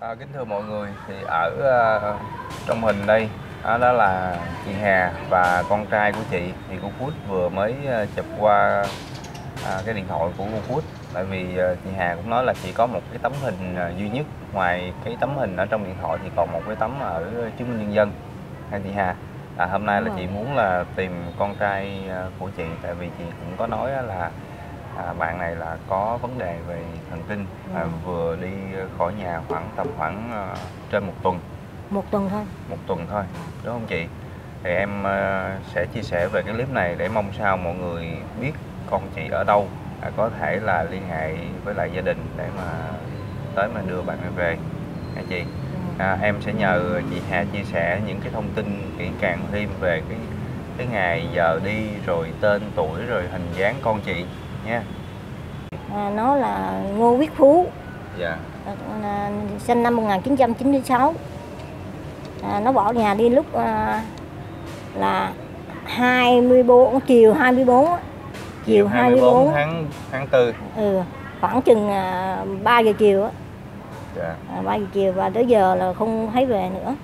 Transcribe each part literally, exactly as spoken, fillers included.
À, kính thưa mọi người, thì ở uh, trong hình đây đó, đó là chị Hà và con trai của chị. Thì cô Phút vừa mới uh, chụp qua uh, cái điện thoại của cô Phút. Tại vì uh, chị Hà cũng nói là chỉ có một cái tấm hình uh, duy nhất. Ngoài cái tấm hình ở trong điện thoại thì còn một cái tấm ở chứng minh nhân dân. Hay chị Hà, à, hôm nay là chị muốn là tìm con trai uh, của chị. Tại vì chị cũng có nói uh, là À, bạn này là có vấn đề về thần kinh, à, vừa đi khỏi nhà khoảng tầm khoảng uh, trên một tuần. Một tuần thôi. Một tuần thôi, đúng không chị? Thì em uh, sẽ chia sẻ về cái clip này để mong sao mọi người biết con chị ở đâu, à, có thể là liên hệ với lại gia đình để mà tới mà đưa bạn này về, hả chị? À, em sẽ nhờ chị Hà chia sẻ những cái thông tin kỹ càng thêm về cái cái ngày giờ đi, rồi tên tuổi, rồi hình dáng con chị nha. À, nó là Ngô Viết Phú. Dạ. À, sinh năm một nghìn chín trăm chín mươi sáu. À, nó bỏ nhà đi lúc à, là hai mươi tư chiều hai mươi tư. Chiều hai mươi tư tháng tháng tư. Ừ, khoảng chừng à, ba giờ chiều á. Dạ. À, ba giờ chiều và tới giờ là không thấy về nữa.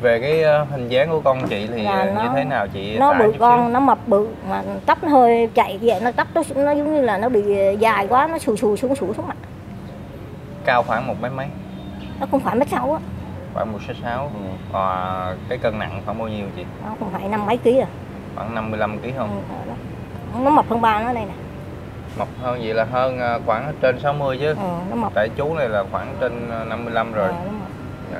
Về cái hình dáng của con chị thì là nó, như thế nào chị? Nó bự con, xíu. Nó mập bự mà tóc nó hơi chạy vậy, nó tóc nó, nó giống như là nó bị dài quá, nó xù xù xuống xuống xuống mặt. Cao khoảng một mấy mấy? Nó không phải mét sáu á. Khoảng một phẩy sáu. Còn cái cân nặng khoảng bao nhiêu chị? Nó không phải năm mấy ký rồi. Khoảng năm mươi lăm ký không? Ừ, nó mập hơn ba nó đây nè. Mập hơn vậy là hơn khoảng trên sáu mươi chứ. Ừ, nó mập. Tại chú này là khoảng trên năm mươi lăm rồi. Ừ,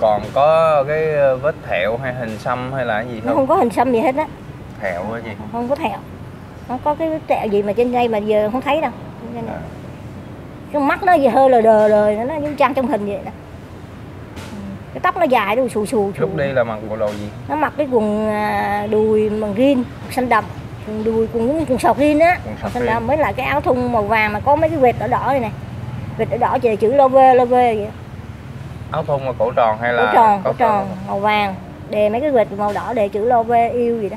còn có cái vết thẹo hay hình xăm hay là gì không? Nó không có hình xăm gì hết á. Thẹo hả chị? Không có thẹo. Nó có cái thẹo gì mà trên đây mà giờ không thấy đâu. À. Cái mắt nó gì hơi lờ đờ rồi, nó giống trang trong hình vậy đó. Cái tóc nó dài đâu xù xù. Lúc đi là mặc bộ đồ gì? Nó mặc cái quần đùi bằng rin xanh đậm, quần đùi quần quần sọc rin á, xanh đậm mới là cái áo thun màu vàng mà có mấy cái vệt đỏ đỏ này nè. Vệt đỏ đỏ chữ chữ lô vê lô vê vậy. Áo thun là cổ tròn hay là cổ tròn, cổ tròn màu vàng, đề mấy cái vệt màu đỏ, đề chữ lô vê yêu gì đó.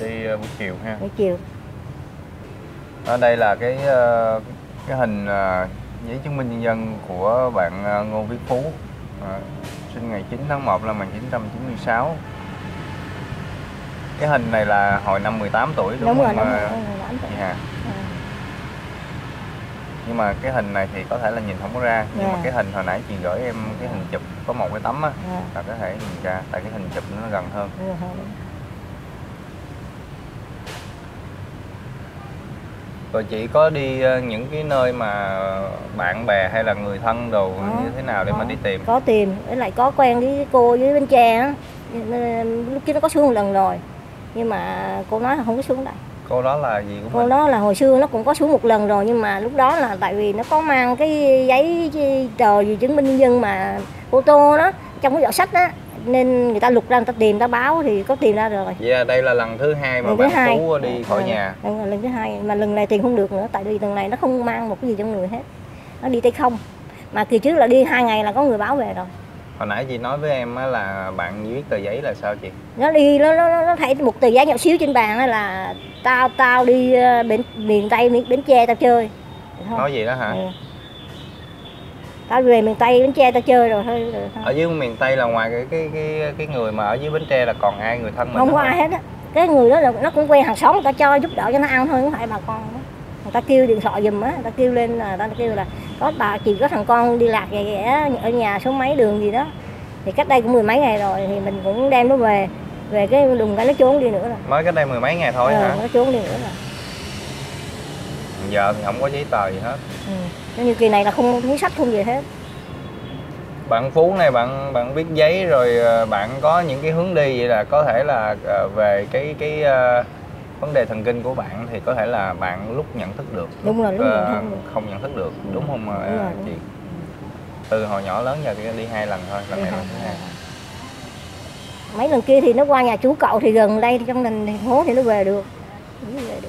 Đi buổi chiều ha. Buổi chiều. Ở đây là cái cái hình giấy chứng minh nhân dân của bạn Ngô Viết Phú, à, sinh ngày chín tháng một năm một nghìn chín trăm chín mươi sáu. Cái hình này là hồi năm mười tám tuổi đúng, đúng không? Rồi, đúng rồi, mười tám tuổi. Yeah. À. Nhưng mà cái hình này thì có thể là nhìn không có ra, nhưng yeah. mà cái hình hồi nãy chị gửi em cái hình chụp có một cái tấm á, yeah. là có thể nhìn ra, tại cái hình chụp nó gần hơn. Yeah. Rồi chị có đi những cái nơi mà bạn bè hay là người thân đồ đó, như thế nào để đó. Mà đi tìm? Có tìm, với lại có quen với cô với Bến Tre á, lúc kia nó có xuống một lần rồi, nhưng mà cô nói là không có xuống đây. Cô đó là gì của cô mình? Đó là hồi xưa nó cũng có xuống một lần rồi, nhưng mà lúc đó là tại vì nó có mang cái giấy tờ gì chứng minh nhân dân mà ô tô đó trong cái giỏ sách đó, nên người ta lục ra người ta tìm, người ta báo thì có tìm ra rồi. Vậy là đây là lần thứ hai mà lần bạn hai. Phú đi khỏi à, nhà. Lần thứ hai mà lần này tìm không được nữa, tại vì lần này nó không mang một cái gì trong người hết, nó đi tay không. Mà kỳ trước là đi hai ngày là có người báo về rồi. Hồi nãy chị nói với em là bạn viết tờ giấy là sao chị? Nó đi, nó nó, nó thấy một tờ giấy nhỏ xíu trên bàn là tao tao đi bên miền Tây, miền Bến Tre tao chơi. Thôi. Nói gì đó hả? Ừ. Tao về miền Tây Bến Tre tao chơi rồi thôi, rồi thôi. Ở dưới miền Tây là ngoài cái cái cái cái người mà ở dưới Bến Tre là còn ai người thân mình? Không có ai hết á. Cái người đó là nó cũng quen hàng xóm, người ta cho giúp đỡ cho nó ăn thôi, không phải bà con đó. Người ta kêu điện thoại giùm á, người ta kêu lên là người ta kêu là có bà chị có thằng con đi lạc về ghẻ ở nhà số mấy đường gì đó. Thì cách đây cũng mười mấy ngày rồi thì mình cũng đem nó về. Về cái đùng cái nó trốn đi nữa rồi. Mới cách đây mười mấy ngày thôi ừ, hả? Nó trốn đi nữa rồi. Giờ thì không có giấy tờ gì hết. Ừ. Nó như kỳ này là không cuốn sách không gì hết. Bạn Phú này bạn bạn viết giấy rồi bạn có những cái hướng đi vậy là có thể là về cái cái uh, vấn đề thần kinh của bạn thì có thể là bạn lúc nhận thức được, đúng rồi, lúc uh, nhận thức không nhận thức được, đúng không đúng uh, rồi, chị? Đúng. Từ hồi nhỏ lớn giờ thì đi hai lần thôi, lần này lần thứ hai. Mấy lần kia thì nó qua nhà chú cậu thì gần đây trong thành phố thì nó về được, nó về được.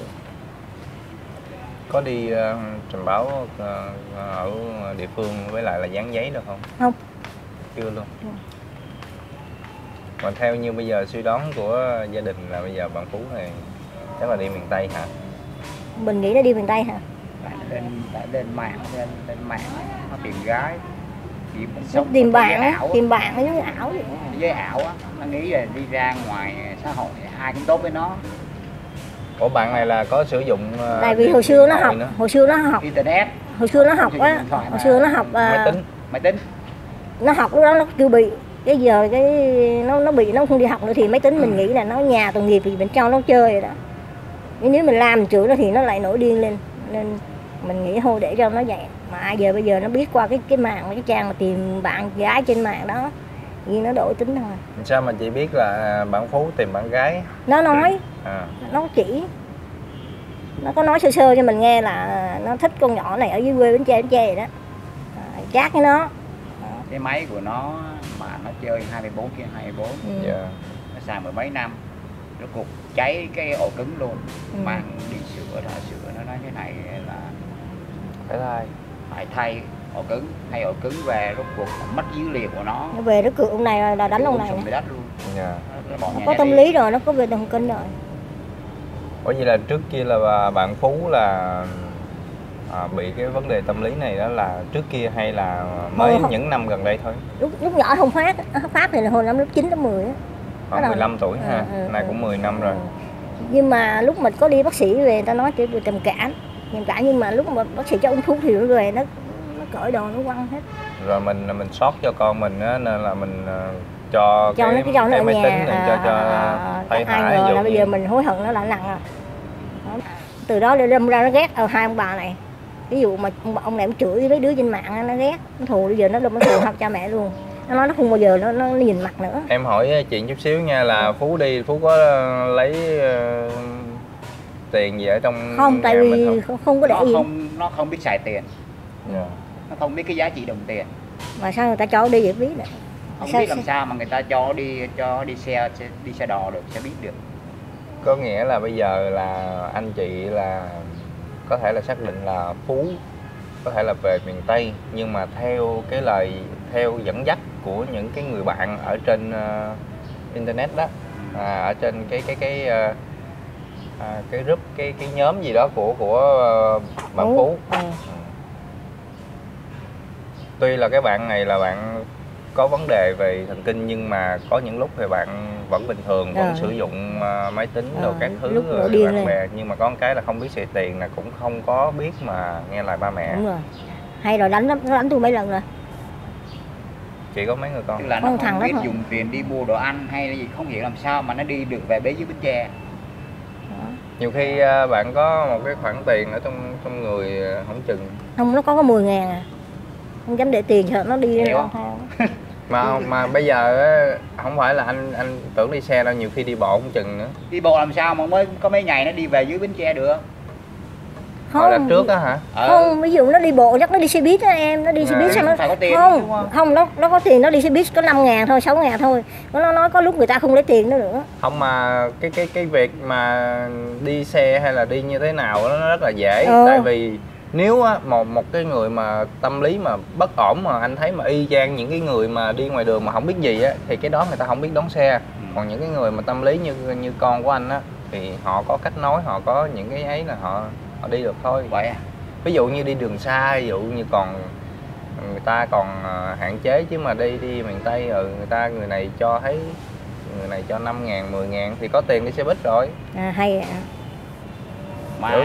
Có đi uh, trình báo uh, ở địa phương với lại là dán giấy được không? Không. Chưa luôn. Ừ. Mà theo như bây giờ suy đoán của gia đình là bây giờ bạn Phú này chắc là đi miền Tây hả? Mình nghĩ nó đi miền Tây hả? lên lên mạng lên lên mạng nó tìm gái, tìm sống tìm bạn tìm bạn với ảo vậy. Với ảo á, nó nghĩ là đi ra ngoài xã hội ai cũng tốt với nó. Ủa bạn này là có sử dụng? Tại vì hồi xưa nó học, nữa. hồi xưa nó học internet, hồi xưa nó học á, hồi xưa nó học máy tính, máy tính. Nó học lúc đó nó chưa bị, cái giờ cái nó nó bị nó không đi học nữa thì máy tính mình ừ. nghĩ là nó nhà tội nghiệp thì mình cho nó chơi rồi đó. Nhưng nếu mình làm chữ nó thì nó lại nổi điên lên, nên mình nghĩ thôi để cho nó vậy. Mà giờ bây giờ nó biết qua cái cái mạng, cái trang mà tìm bạn gái trên mạng đó, nhưng nó đổi tính thôi. Sao mà chị biết là bạn Phú tìm bạn gái? Nó nói, à. nó chỉ, nó có nói sơ sơ cho mình nghe là nó thích con nhỏ này ở dưới quê Bến Tre Bến Tre vậy đó, à, chat với nó. Cái máy của nó mà nó chơi hai mươi bốn trên hai mươi bốn, ừ. yeah. nó xài mười mấy năm, nó cục cháy cái ổ cứng luôn, ừ. mang đi sửa thợ sửa nó nói cái này là phải thay, phải thay ổ cứng, thay ổ cứng về rốt cuộc mất dữ liệu của nó. Nó về nó cược ông này là đánh ông này. Nó đất luôn. Yeah. Nó, nó, nó có tâm đi. lý rồi, nó có về thần kinh rồi. Bởi vì là trước kia là bạn Phú là À, bị cái vấn đề tâm lý này đó là trước kia hay là mới không, những năm gần đây thôi? Lúc, lúc nhỏ không phát, phát thì là hồi năm lớp chín lớp mười á. Khoảng mười lăm tuổi à, ha, ừ, nay ừ. cũng mười năm rồi. Nhưng mà lúc mình có đi bác sĩ về người ta nói chỉ bị trầm cảm. Trầm cảm nhưng mà lúc mà bác sĩ cho uống thuốc thì nó về nó, nó cởi đồ nó quăng hết. Rồi mình mình sót cho con mình á, nên là mình cho, cho cái, cái, cái máy tính này cho, cho à, thay hại. Bây gì? giờ mình hối hận nó là nặng rồi. Đó. Từ đó để đâm ra nó ghét ở hai ông bà này. Ví dụ mà ông này cũng chửi với đứa trên mạng, nó ghét, nó thù, bây giờ nó đâm nó thù học cha mẹ luôn. Nó nói nó không bao giờ nó, nó nhìn mặt nữa. Em hỏi chuyện chút xíu nha, là Phú đi, Phú có lấy uh, tiền gì ở trong không? Tại vì không? Không, không có để nó gì. Không, nó không biết xài tiền, yeah. nó không biết cái giá trị đồng tiền. Mà sao người ta cho đi vậy biết được? Không sao, biết làm sao? sao mà người ta cho đi cho đi xe, xe đi xe đò được, xe biết được. Có nghĩa là bây giờ là anh chị là có thể là xác định là Phú có thể là về miền Tây, nhưng mà theo cái lời theo dẫn dắt của những cái người bạn ở trên uh, internet đó, à, ở trên cái cái cái uh, uh, cái group cái cái nhóm gì đó của của uh, bạn ừ. Phú. Ừ. Tuy là cái bạn này là bạn có vấn đề về thần kinh, nhưng mà có những lúc thì bạn vẫn bình thường, vẫn ừ. sử dụng uh, máy tính ừ. đồ các thứ lúc rồi bạn lên. bè, nhưng mà có một cái là không biết xài tiền, là cũng không có biết mà nghe lời ba mẹ. Đúng rồi. Hay rồi đánh nó đánh tôi mấy lần rồi. Chị có mấy người con? Tức là nó không, không biết dùng tiền đi mua đồ ăn hay là gì, không hiểu làm sao mà nó đi được về bế dưới Bến Tre. Nhiều khi uh, bạn có một cái khoản tiền ở trong trong người không chừng. Không, nó có có mười ngàn à. Không dám để tiền sợ nó đi lên không? Không. mà mà bây giờ không phải là anh anh tưởng đi xe đâu, nhiều khi đi bộ không chừng nữa. Đi bộ làm sao mà mới có mấy ngày nó đi về dưới Bến Tre được? Không. Hồi là trước đó hả? Ờ. Không, ví dụ nó đi bộ chắc nó đi xe buýt đó em, nó đi xe buýt sao nó phải có tiền, không, đúng không? Không, nó nó có tiền nó đi xe buýt có năm ngàn thôi, sáu ngàn thôi. Nó nói có lúc người ta không lấy tiền nữa nữa. Không mà cái cái cái việc mà đi xe hay là đi như thế nào nó rất là dễ, ừ. tại vì nếu á, một một cái người mà tâm lý mà bất ổn mà anh thấy mà y chang những cái người mà đi ngoài đường mà không biết gì á, thì cái đó người ta không biết đón xe. Còn những cái người mà tâm lý như như con của anh á, thì họ có cách nói, họ có những cái ấy là họ họ đi được thôi. Vậy à? Ví dụ như đi đường xa, ví dụ như còn người ta còn hạn chế, chứ mà đi đi miền Tây rồi người ta người này cho thấy người này cho năm ngàn, mười ngàn thì có tiền đi xe buýt rồi. À hay ạ. Mà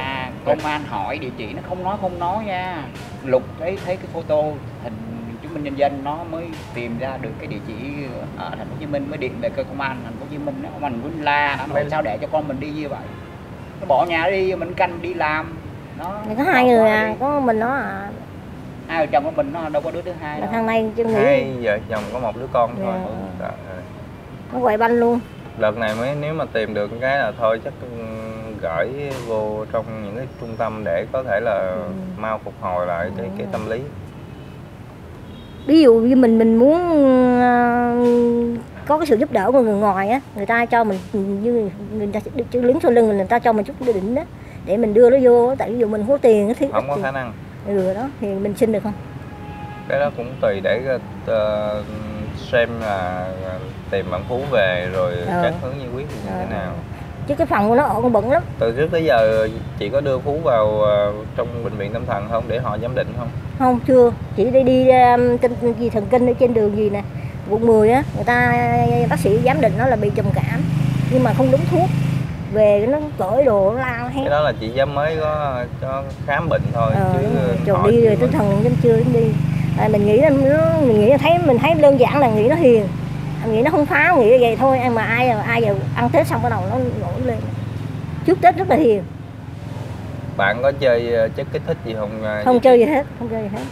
công an hỏi địa chỉ nó không nói không nói nha, lục thấy thấy cái photo hình chứng minh nhân dân nó mới tìm ra được cái địa chỉ ở Thành phố Hồ Chí Minh, mới điện về cơ công an Thành phố Hồ Chí Minh, nó mình cũng la nó sao để cho con mình đi như vậy, nó bỏ nhà đi mình canh đi làm nó. Có hai người à, có mình nó à, hai vợ chồng của mình nó đâu có đứa thứ hai đâu. Thằng này chưa nghĩ, hai vợ chồng có một đứa con thôi, nó quậy banh luôn. Đợt này mới nếu mà tìm được cái là thôi chắc gửi vô trong những cái trung tâm để có thể là ừ. mau phục hồi lại cái, cái tâm lý. Ví dụ như mình mình muốn uh, có cái sự giúp đỡ của người ngoài á, người ta cho mình như người ta chữ đứng sau lưng mình, người ta cho mình chút đỉnh đó để mình đưa nó vô, tại ví dụ mình có tiền thì không có khả năng. Ừ đó thì mình xin được không? Cái đó cũng tùy để uh, xem là tìm bạn Phú về rồi ừ. các hướng giải quyết như thế nào. chứ cái phòng của nó ổn bẩn lắm. Từ trước tới giờ chị có đưa Phú vào trong bệnh viện tâm thần không, để họ giám định không? Không, chưa. Chị đi đi kinh gì thần kinh ở trên đường gì nè, quận mười á, người ta bác sĩ giám định nó là bị trầm cảm nhưng mà không đúng thuốc, về nó cởi đồ nó lao hết. Cái đó là chị dám mới có, có khám bệnh thôi. Ờ, chứ rồi đi rồi tinh thần dám chưa dám đi. À, mình nghĩ là nó, mình nghĩ là thấy mình thấy đơn giản là nghĩ nó hiền, nghĩ nó không phá, nghĩ là vậy thôi. Mà ai ai giờ ăn Tết xong bắt đầu nó nổi lên. Trước Tết rất là hiền. Bạn có chơi chất kích thích gì không? Không chơi gì hết, không chơi gì hết.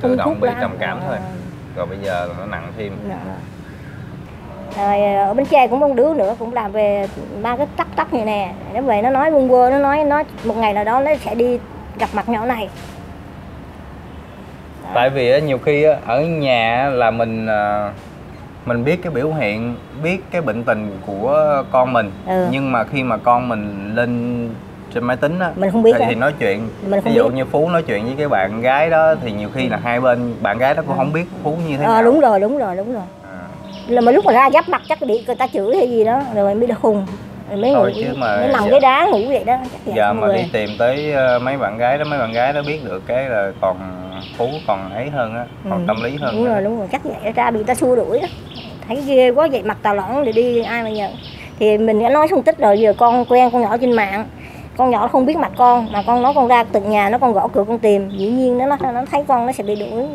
Tự động bị trầm cảm thôi. Rồi bây giờ nó nặng thêm. Rồi ở Bến Tre cũng có một đứa nữa cũng làm về ba cái tắc tắc này nè. Nó về nó nói buông quơ, nó nói nó một ngày nào đó nó sẽ đi gặp mặt nhỏ này. Tại vì nhiều khi ở nhà là mình mình biết cái biểu hiện, biết cái bệnh tình của con mình, ừ. Nhưng mà khi mà con mình lên trên máy tính á, mình không biết thì, thì nói chuyện, ví dụ biết. Như Phú nói chuyện với cái bạn gái đó thì nhiều khi là hai bên bạn gái đó cũng không biết Phú như thế à, nào. Đúng rồi, đúng rồi, đúng rồi. À. Là mà lúc mà ra giáp mặt chắc bị người ta chửi hay gì đó, rồi mới khùng, rồi mới thôi ngủ, mới nằm cái đá ngủ vậy đó. Chắc giờ mà người. Đi tìm tới mấy bạn gái đó, mấy bạn gái đó biết được cái là còn Phú còn ấy hơn á, còn ừ. Tâm lý hơn. Đúng rồi, rồi, đúng rồi, chắc vậy ra bị người ta xua đuổi đó. Thấy ghê quá vậy, mặt tà lõng để đi ai mà nhận. Thì mình đã nói xung tích rồi, giờ con quen con nhỏ trên mạng, con nhỏ không biết mặt con mà con nói con ra từng nhà nó con gõ cửa con tìm, dĩ nhiên nó nó thấy con nó sẽ bị đuổi,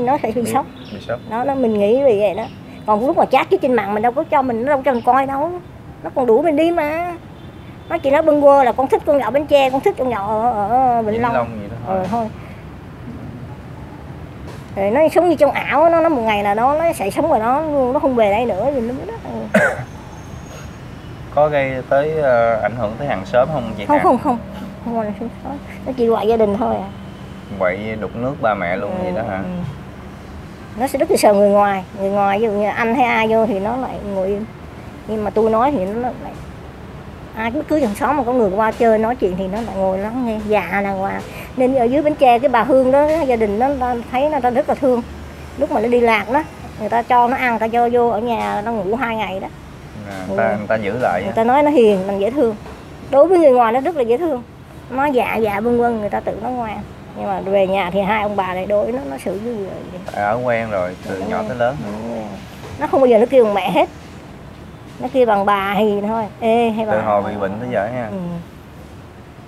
nó sẽ bị sốc. Bị sốc. Đó, nó mình nghĩ vì vậy đó. Còn lúc mà chat chứ trên mạng mình đâu có cho mình, nó đâu cho mình coi đâu, nó còn đuổi mình đi mà. Nó chỉ nói bưng quơ là con thích con nhỏ Bến Tre, con thích con nhỏ ở, ở Bình Long. Long gì đó thôi. Ừ, thôi. Rồi nó sống như trong ảo, nó, nó một ngày là nó, nó sẽ sống rồi nó nó không về đây nữa, nó đó. Ừ. Có gây tới uh, ảnh hưởng tới hàng xóm không chị? Không không không, không là hàng xóm, nó chỉ quậy gia đình thôi à. Quậy đục nước ba mẹ luôn ừ, vậy đó hả? Ừ. Nó sẽ rất là sợ người ngoài, người ngoài ví dụ như anh hay ai vô thì nó lại ngồi im, nhưng mà tôi nói thì nó lại ai cứ cứ hàng xóm mà có người qua chơi nói chuyện thì nó lại ngồi lắng nghe, dạ là ngoài. Nên ở dưới Bến Tre cái bà Hương đó, gia đình nó thấy nó rất là thương. Lúc mà nó đi lạc đó, người ta cho nó ăn, người ta cho vô ở nhà, nó ngủ hai ngày đó. À, người, ta, người ta giữ lại. Người ta nói nó hiền, mình dễ thương. Đối với người ngoài nó rất là dễ thương. Nó dạ dạ vân vân, người ta tự nó ngoan. Nhưng mà về nhà thì hai ông bà lại đối nó, nó xử như vậy. Ở quen rồi, từ nó nhỏ quen. Tới lớn. Nó, nó không bao giờ nó kêu bằng mẹ hết. Nó kêu bằng bà thì thôi. Ê, hay bà. Từ hồi bị bệnh tới giờ ha. Ừ.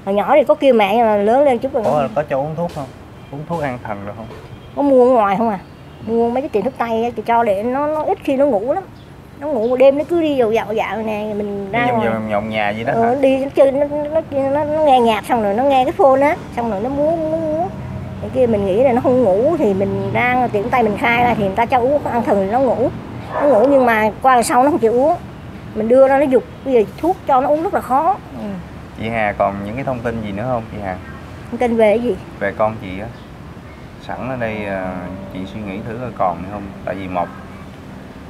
Hồi nhỏ thì có kêu mẹ nhưng mà lớn lên chút rồi. Ủa, có cho uống thuốc không? Uống thuốc an thần rồi không? Có mua ở ngoài không à? Mua mấy cái tiệm thuốc tây thì cho để nó, nó ít khi nó ngủ lắm. Nó ngủ đêm nó cứ đi dạo dạo dạo nè, mình ra ngoài. Dòng nhộn nhà gì đó hả? Ừ, đi nó chơi, nó, nó, nó, nó nghe nhạc xong rồi nó nghe cái phone á, xong rồi nó múa múa múa. Thì kia mình nghĩ là nó không ngủ thì mình ra tiệm tây mình khai ra thì người ta cho uống an thần thì nó ngủ. Nó ngủ nhưng mà qua rồi sau nó không chịu uống. Mình đưa ra nó giục, bây giờ thuốc cho nó uống rất là khó. Ừ. Chị Hà còn những cái thông tin gì nữa không chị Hà? Thông tin về cái gì? Về con chị á. Sẵn ở đây chị suy nghĩ thử coi còn hay không. Tại vì một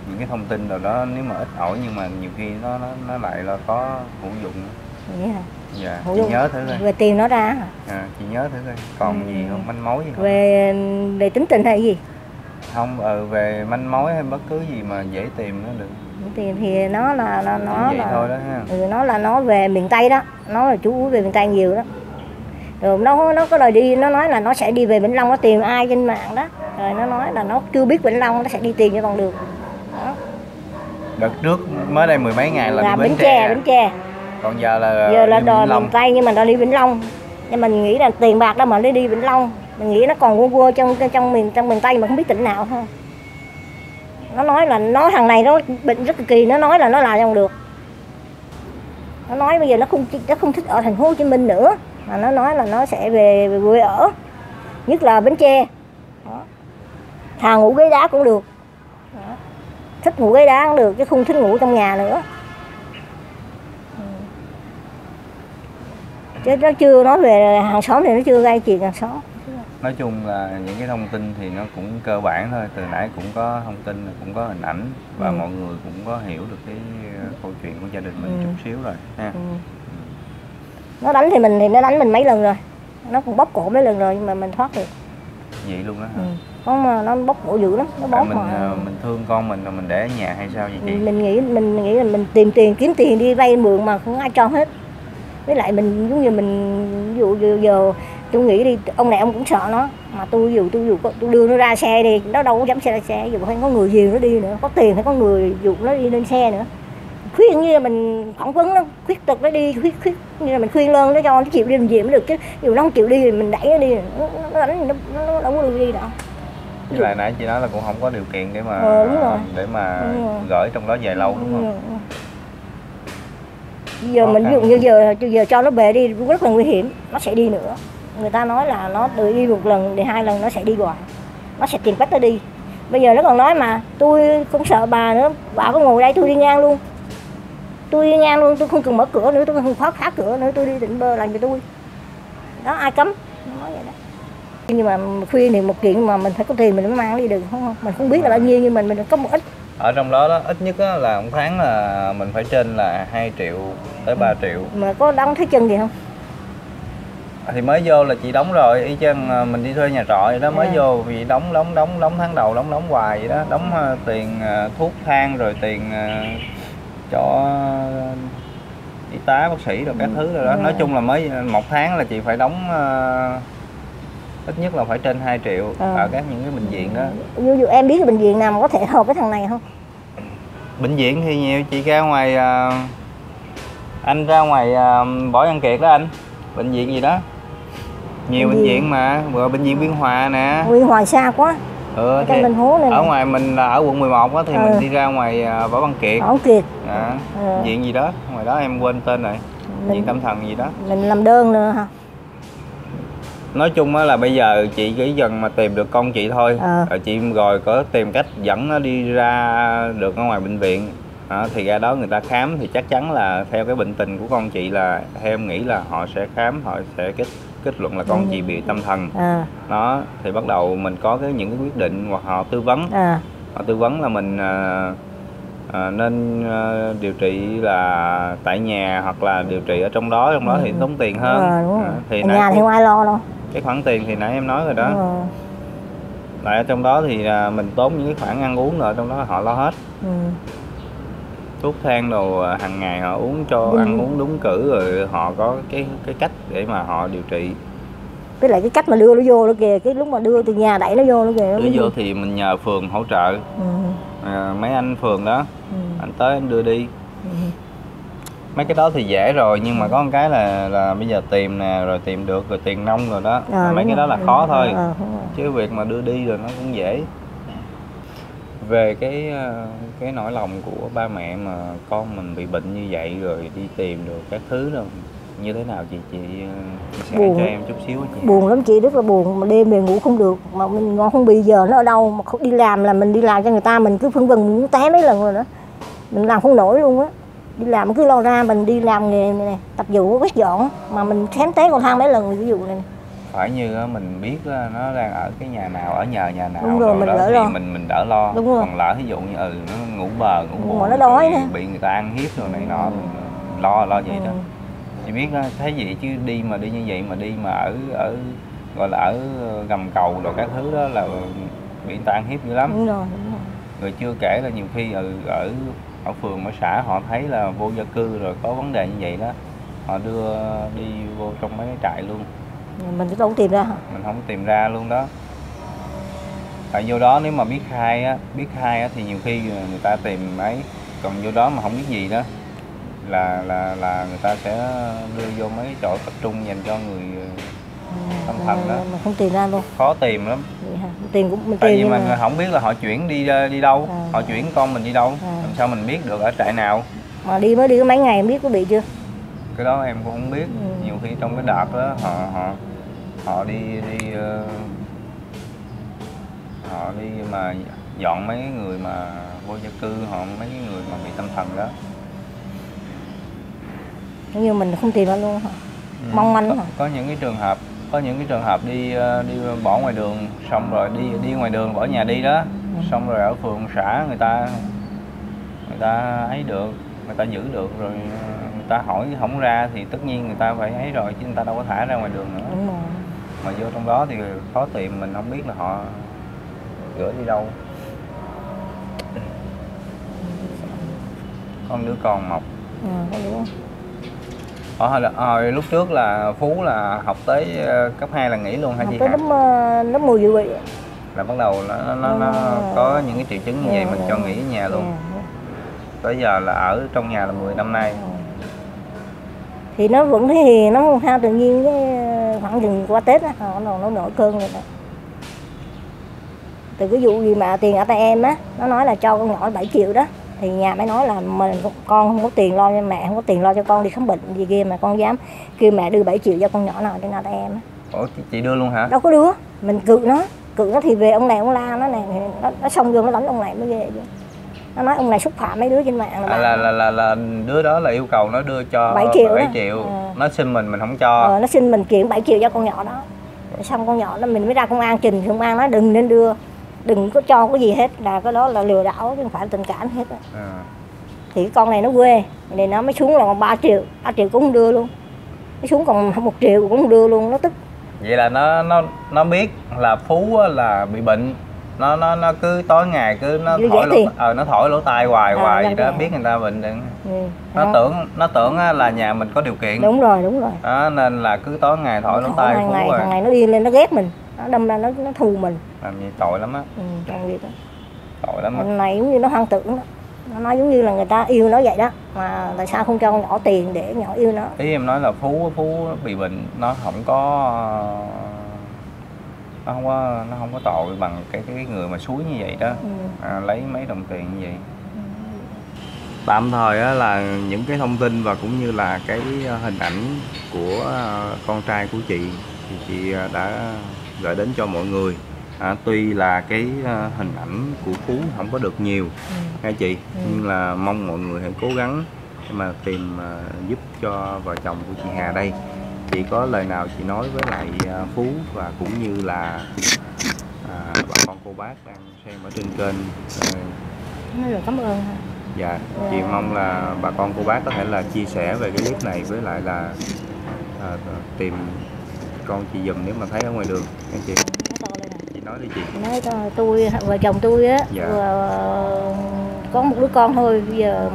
những cái thông tin rồi đó nếu mà ít ỏi nhưng mà nhiều khi nó nó, nó lại là có hữu dụng. Vậy hả? Dạ. Hữu dụng. Chị nhớ thử coi. Về tìm nó ra hả? À, chị nhớ thử coi. Còn ừ. Gì không? Manh mối gì không? Về về tính tình hay gì? Không, ừ, về manh mối hay bất cứ gì mà dễ tìm nó được. Thì, thì nó là, là nó là thôi đó, ha. Ừ, nó là nó về miền Tây đó, nó là chú về miền Tây nhiều đó. Rồi nó nó có lời đi, nó nói là nó sẽ đi về Vĩnh Long, nó tìm ai trên mạng đó. Rồi nó nói là nó chưa biết Vĩnh Long, nó sẽ đi tìm cho bằng được. Đó. Đợt trước mới đây mười mấy ngày là, là Bến, Bến Tre, Bến Tre. Còn giờ là giờ là đòi miền Tây nhưng mà nó đi Vĩnh Long. Nhưng mình nghĩ là tiền bạc đó mà nó đi Vĩnh Long, mình nghĩ nó còn vua trong trong miền trong miền Tây mà không biết tỉnh nào thôi. Nó nói là nó thằng này nó bệnh rất kỳ, nó nói là nó làm không được. Nó nói bây giờ nó không nó không thích ở Thành phố Hồ Chí Minh nữa mà nó nói là nó sẽ về, về quê ở, nhất là Bến Tre. Đó. Thà ngủ ghế đá cũng được. Đó. Thích ngủ ghế đá cũng được chứ không thích ngủ trong nhà nữa. Chứ nó chưa nói về hàng xóm thì nó chưa gây chuyện hàng xóm. Nói chung là những cái thông tin thì nó cũng cơ bản thôi, từ nãy cũng có thông tin, cũng có hình ảnh và ừ. Mọi người cũng có hiểu được cái câu chuyện của gia đình mình ừ. Chút xíu rồi ha. Ừ. Nó đánh thì mình thì nó đánh mình mấy lần rồi, nó cũng bóp cổ mấy lần rồi nhưng mà mình thoát được. Vậy luôn đó hả? Ừ. nó mà nó bốc mũi dữ lắm, nó bóp à, mình, mà. Mình thương con mình rồi mình để ở nhà hay sao vậy chị? Mình nghĩ mình nghĩ là mình tìm tiền kiếm tiền đi vay mượn mà không ai cho hết. Với lại mình giống như mình ví dụ giờ, giờ tôi nghĩ đi, ông này ông cũng sợ nó, mà tôi dù tôi dù tôi đưa nó ra xe đi, nó đâu có dám xe ra xe, dù không có người dìu nó đi nữa, có tiền phải có người dụ nó đi lên xe nữa. Khuyên như là mình phỏng vấn nó, khuyết tật nó đi, khuyết khuyết như là mình khuyên lơn nó cho nó chịu đi làm gì mới được chứ, dù nó không chịu đi thì mình đẩy nó đi, nó nó, nó, nó đâu có được đi đâu. Với lại nãy chị nói là cũng không có điều kiện để mà ừ, để mà gửi trong đó dài lâu đúng không? Ừ. Giờ okay. Mình ví dụ như giờ giờ cho nó về đi rất là nguy hiểm, nó sẽ đi nữa. Người ta nói là nó tự đi một lần thì hai lần nó sẽ đi hoài, nó sẽ tìm cách nó đi. Bây giờ nó còn nói mà tôi không sợ bà nữa, bà có ngồi đây tôi đi ngang luôn, tôi đi ngang luôn, tôi không cần mở cửa nữa, tôi không khóa khóa cửa nữa, tôi đi định bơ làm cho tôi. Đó ai cấm? Nó nói vậy đó. Nhưng mà khuyên thì một chuyện mà mình phải có tiền mình mới mang đi được, không? Mình không biết là bao nhiêu nhưng mình mình có một ít. Ở trong đó đó ít nhất đó là một tháng là mình phải trên là hai triệu tới ba triệu. Mà có đóng thế chân gì không? Thì mới vô là chị đóng rồi, y chang mình đi thuê nhà trọ vậy đó, mới à. Vô vì đóng đóng đóng đóng tháng đầu đóng đóng hoài vậy đó, đóng uh, tiền uh, thuốc thang rồi tiền uh, cho uh, y tá bác sĩ rồi các ừ. thứ rồi đó. À. Nói chung là mới một tháng là chị phải đóng uh, ít nhất là phải trên hai triệu à. Ở các những cái bệnh viện đó. Ví dụ em biết cái bệnh viện nào mà có thể hợp với thằng này không? Bệnh viện thì nhiều, chị ra ngoài uh, anh ra ngoài uh, Bỏ Văn Kiệt đó anh, bệnh viện gì đó. Nhiều bệnh, bệnh viện mà, vừa bệnh viện Biên Hòa nè. Biên Hòa xa quá. Ừ, thì ở ngoài mình là ở quận mười một á thì ừ. mình đi ra ngoài Bỏ Văn Kiệt. Bỏ Văn Kiệt. À, ừ. Viện gì đó, ngoài đó em quên tên rồi. Mình, viện tâm thần gì đó. Mình làm đơn nữa hả? Nói chung á là bây giờ chị chỉ dần mà tìm được con chị thôi. À. Rồi chị rồi có tìm cách dẫn nó đi ra được ở ngoài bệnh viện. À, thì ra đó người ta khám thì chắc chắn là theo cái bệnh tình của con chị là theo em nghĩ là họ sẽ khám, họ sẽ kết kết luận là con ừ. chị bị tâm thần. À. Đó thì bắt đầu mình có cái những cái quyết định hoặc họ tư vấn, à. Họ tư vấn là mình à, à, nên à, điều trị là tại nhà hoặc là điều trị ở trong đó, trong đó thì tốn tiền hơn. À, à, thì ở nhà thì không ai lo đâu. Cái khoản tiền thì nãy em nói rồi đó. À. Lại ở trong đó thì à, mình tốn những cái khoản ăn uống rồi trong đó họ lo hết. Ừ. Thuốc thang đồ hàng ngày họ uống cho ừ. ăn uống đúng cử rồi họ có cái cái cách để mà họ điều trị. Với lại cái cách mà đưa nó vô nó kìa, cái lúc mà đưa từ nhà đẩy nó vô nó kìa. Đưa vô thì mình nhờ phường hỗ trợ, ừ. à, mấy anh phường đó, ừ. anh tới anh đưa đi. Ừ. Mấy cái đó thì dễ rồi nhưng mà có một cái là là bây giờ tìm nè, rồi tìm được rồi tiền nông rồi đó, à, mấy cái đó là khó thôi. À, chứ việc mà đưa đi rồi nó cũng dễ. Về cái cái nỗi lòng của ba mẹ mà con mình bị bệnh như vậy rồi đi tìm được các thứ đâu như thế nào chị chị sẽ buồn. Cho em chút xíu chị. Buồn lắm chị, rất là buồn, mà đêm về ngủ không được, mà mình ngon không bị giờ nó ở đâu, mà không đi làm là mình đi làm cho người ta mình cứ phân vân muốn té mấy lần rồi nữa, mình làm không nổi luôn á. Đi làm cứ lo ra, mình đi làm nghề này, này tập vụ quét dọn mà mình khém té cầu thang mấy lần ví dụ này. Phải như mình biết nó đang ở cái nhà nào, ở nhờ nhà nào rồi, rồi mình đó thì mình mình đỡ lo. Còn lỡ ví dụ như ừ nó ngủ bờ ngủ buồn nó đói nè, bị người ta ăn hiếp rồi này nọ, lo lo vậy ừ. đó. Chị biết đó, thấy vậy chứ đi mà đi như vậy mà đi mà ở ở gọi là ở gầm cầu rồi các thứ đó là bị người ta ăn hiếp dữ lắm. Đúng rồi, đúng rồi. Rồi chưa kể là nhiều khi ở ở ở phường ở xã họ thấy là vô gia cư rồi có vấn đề như vậy đó, họ đưa đi vô trong mấy cái trại luôn. Mình cũng không tìm ra hả? Mình không tìm ra luôn đó. Tại vô đó nếu mà biết khai á, biết khai á thì nhiều khi người ta tìm mấy. Còn vô đó mà không biết gì đó là là là người ta sẽ đưa vô mấy chỗ tập trung dành cho người tâm thần đó. Mà không tìm ra luôn. Khó tìm lắm. Tìm cũng mình tìm. Tại vì mình mà... không biết là họ chuyển đi đi đâu, à. Họ chuyển con mình đi đâu, à. Làm sao mình biết được ở trại nào? Mà đi mới đi có mấy ngày em biết có bị chưa? Cái đó em cũng không biết, ừ. nhiều khi trong cái đợt đó họ họ họ đi đi uh, họ đi mà dọn mấy người mà vô gia cư, họ mấy người mà bị tâm thần đó. Như mình không tìm ra luôn hả? Ừ. Mong manh hả? Có những cái trường hợp, có những cái trường hợp đi đi bỏ ngoài đường, xong rồi đi đi ngoài đường bỏ nhà đi đó, ừ. xong rồi ở phường xã người ta người ta ấy được, người ta giữ được rồi. Người ta hỏi không ra thì tất nhiên người ta phải ấy rồi chứ người ta đâu có thả ra ngoài đường nữa. Đúng rồi. Mà vô trong đó thì khó tìm, mình không biết là họ gửi đi đâu. Con đứa con mọc. À, có đúng không? Hồi, hồi lúc trước là Phú là học tới cấp hai là nghỉ luôn hả chị Hà? Học tới lớp mười dự bị. Là bắt đầu nó, nó, nó, nó có những cái triệu chứng như vậy mình cho nghỉ ở nhà luôn. Tới giờ là ở trong nhà là mười năm nay. Thì nó vẫn thấy hiền, nó không hao tự nhiên, cái khoảng chừng qua Tết á, nó nó nổi cơn rồi. Từ cái vụ gì mà tiền a tê em á, nó nói là cho con nhỏ bảy triệu đó. Thì nhà mới nói là mình con không có tiền lo cho mẹ, không có tiền lo cho con đi khám bệnh gì kia mà con dám kêu mẹ đưa bảy triệu cho con nhỏ nào trên a tê em á. Ủa chị đưa luôn hả? Đâu có đưa, mình cự nó. Cự nó thì về ông này ông la nó này, nó, nó xong rồi nó đánh ông này mới về chứ. Nó nói ông này xúc phạm mấy đứa trên mạng là, à, là, là, là, là đứa đó là yêu cầu nó đưa cho bảy triệu, bảy triệu. À. Nó xin mình, mình không cho. Ờ, nó xin mình kiện bảy triệu cho con nhỏ đó. Xong con nhỏ đó mình mới ra công an trình, công an nói đừng nên đưa, đừng có cho cái gì hết, là cái đó là lừa đảo chứ không phải tình cảm hết. À. Thì cái con này nó quê, thì nó mới xuống là còn ba triệu, ba triệu cũng không đưa luôn. Nó xuống còn một triệu cũng không đưa luôn, nó tức. Vậy là nó nó nó biết là Phú là bị bệnh, nó nó nó cứ tối ngày cứ nó Điều thổi lỗ, ờ, nó thổi lỗ tai hoài à, hoài gì đó, biết người ta bệnh đừng. Ừ. Nó tưởng nó tưởng là nhà mình có điều kiện. Đúng rồi, đúng rồi. Đó, nên là cứ tối ngày thổi lỗ tai Phú ngày, rồi. Thằng này nó điên lên nó ghét mình, nó đâm ra nó nó thù mình. Làm gì tội lắm á. Ừ, làm việc đó. Tội lắm. Hôm nay giống như nó hoang tưởng đó. Nó nói giống như là người ta yêu nó vậy đó, mà tại sao không cho con nhỏ tiền để nhỏ yêu nó. Ý em nói là Phú Phú bị bệnh, nó không có nó không có nó không có tội bằng cái cái người mà suối như vậy đó. Ừ. À, lấy mấy đồng tiền như vậy. Ừ. Tạm thời á, là những cái thông tin và cũng như là cái hình ảnh của con trai của chị thì chị đã gửi đến cho mọi người. À, tuy là cái uh, hình ảnh của Phú không có được nhiều nghe ừ. chị ừ. nhưng là mong mọi người hãy cố gắng mà tìm uh, giúp cho vợ chồng của chị Hà đây. Chị có lời nào chị nói với lại uh, Phú và cũng như là uh, bà con cô bác đang xem ở trên kênh? Uh, cảm ơn. Dạ, yeah. Chị mong là bà con cô bác có thể là chia sẻ về cái clip này với lại là uh, tìm con chị dùm nếu mà thấy ở ngoài đường nghe chị. Nói đi chị. Nói tôi vợ chồng tôi á, dạ. Có một đứa con thôi, bây giờ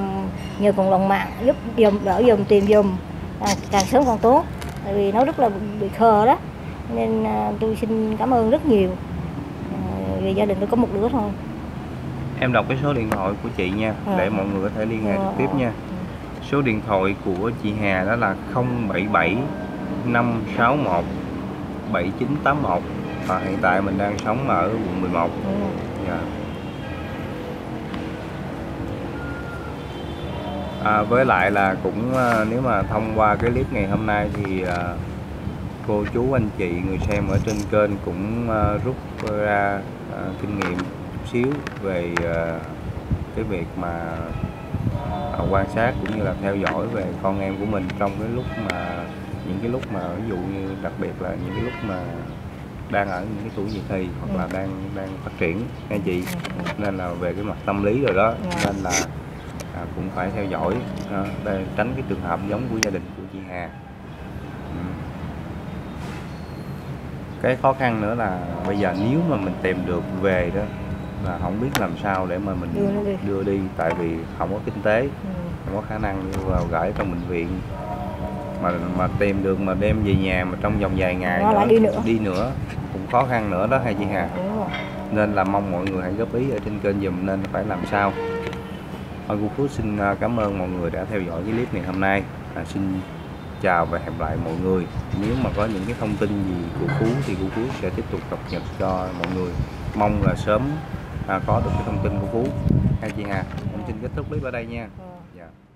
nhờ còn lòng mạng giúp dùm đỡ dùm tìm dùm à, càng sớm càng tốt, tại vì nó rất là bị khờ đó, nên à, tôi xin cảm ơn rất nhiều à, vì gia đình tôi có một đứa thôi. Em đọc cái số điện thoại của chị nha, à. Để mọi người có thể liên hệ à. Tiếp nha. Số điện thoại của chị Hà đó là không bảy bảy năm sáu một bảy chín tám một. À, hiện tại mình đang sống ở quận mười một. Ừ. Yeah. À, với lại là cũng nếu mà thông qua cái clip ngày hôm nay thì uh, cô chú anh chị người xem ở trên kênh cũng uh, rút ra uh, kinh nghiệm chút xíu về uh, cái việc mà uh, quan sát cũng như là theo dõi về con em của mình trong cái lúc mà những cái lúc mà ví dụ như đặc biệt là những cái lúc mà đang ở những cái tuổi gì thì hoặc ừ. là đang đang phát triển nghe chị, ừ. nên là về cái mặt tâm lý rồi đó, ừ. nên là à, cũng phải theo dõi à, để tránh cái trường hợp giống của gia đình của chị Hà. Ừ. Cái khó khăn nữa là bây giờ nếu mà mình tìm được về đó là không biết làm sao để mà mình đưa đi, đưa đi tại vì không có kinh tế, ừ. không có khả năng đưa vào gửi trong bệnh viện. Mà, mà tìm được mà đem về nhà mà trong vòng vài ngày nữa, lại đi nữa đi nữa cũng khó khăn nữa đó hay chị Hà. Nên là mong mọi người hãy góp ý ở trên kênh dùm nên phải làm sao. Anh Phú xin cảm ơn mọi người đã theo dõi cái clip này hôm nay. À, xin chào và hẹn lại mọi người. Nếu mà có những cái thông tin gì của Phú thì của Phú sẽ tiếp tục cập nhật cho mọi người. Mong là sớm à, có được cái thông tin của Phú hay chị Hà. Em xin kết thúc clip ở đây nha. Dạ.